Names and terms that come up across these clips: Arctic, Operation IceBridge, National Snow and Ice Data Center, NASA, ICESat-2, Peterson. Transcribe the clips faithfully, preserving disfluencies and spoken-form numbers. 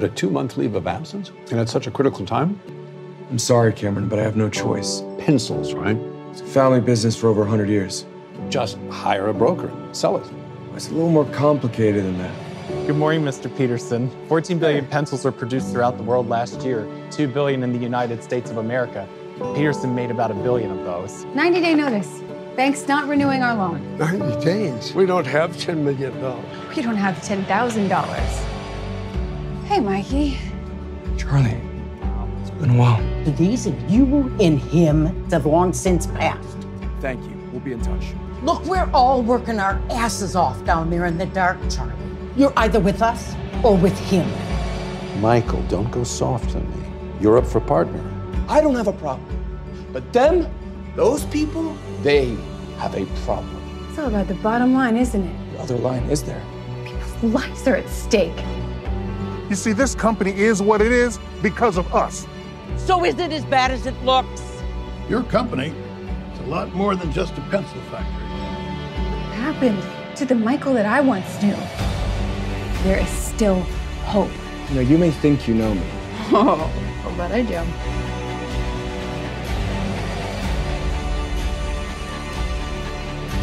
But a two-month leave of absence? And at such a critical time? I'm sorry, Cameron, but I have no choice. Pencils, right? It's a family business for over one hundred years. Just hire a broker, sell it. It's a little more complicated than that. Good morning, Mister Peterson. fourteen billion pencils are produced throughout the world last year, two billion in the United States of America. Peterson made about a billion of those. ninety day notice. Bank's not renewing our loan. ninety days? We don't have ten million dollars. We don't have ten thousand dollars. Hey, Mikey. Charlie, it's been a while. The days of you and him have long since passed. Thank you. We'll be in touch. Look, we're all working our asses off down there in the dark, Charlie. You're either with us or with him. Michael, don't go soft on me. You're up for partner. I don't have a problem. But them, those people, they have a problem. It's all about the bottom line, isn't it? The other line is there. People's lives are at stake. You see, this company is what it is because of us. So is it as bad as it looks? Your company is a lot more than just a pencil factory. What happened to the Michael that I once knew? There is still hope. You know, you may think you know me. Oh, but I do.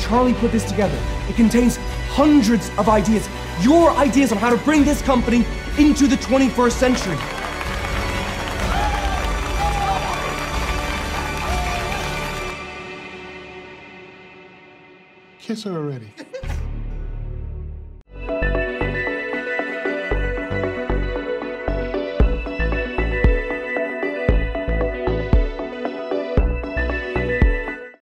Charlie put this together. It contains hundreds of ideas. Your ideas on how to bring this company into the twenty-first century. Kiss her already.